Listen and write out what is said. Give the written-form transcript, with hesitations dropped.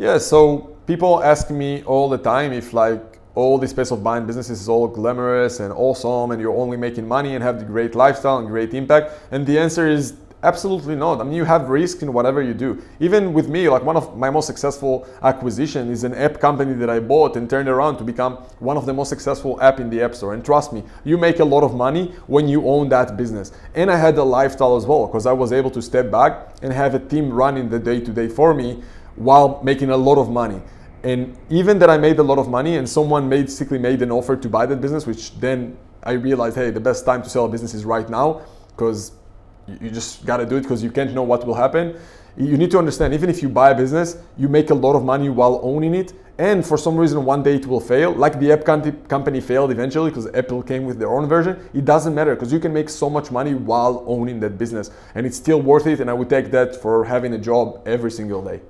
Yeah, so people ask me all the time if like all this space of buying businesses is all glamorous and awesome and you're only making money and have the great lifestyle and great impact. And the answer is absolutely not. I mean, you have risk in whatever you do. Even with me, like one of my most successful acquisition is an app company that I bought and turned around to become one of the most successful app in the App Store. And trust me, you make a lot of money when you own that business. And I had a lifestyle as well, because I was able to step back and have a team running the day-to-day for me while making a lot of money. And even that I made a lot of money and someone basically made an offer to buy that business, which then I realized, hey, the best time to sell a business is right now, because you just got to do it, because you can't know what will happen. You need to understand, even if you buy a business, you make a lot of money while owning it. And for some reason, one day it will fail. Like the app company failed eventually because Apple came with their own version. It doesn't matter, because you can make so much money while owning that business. And it's still worth it. And I would take that for having a job every single day.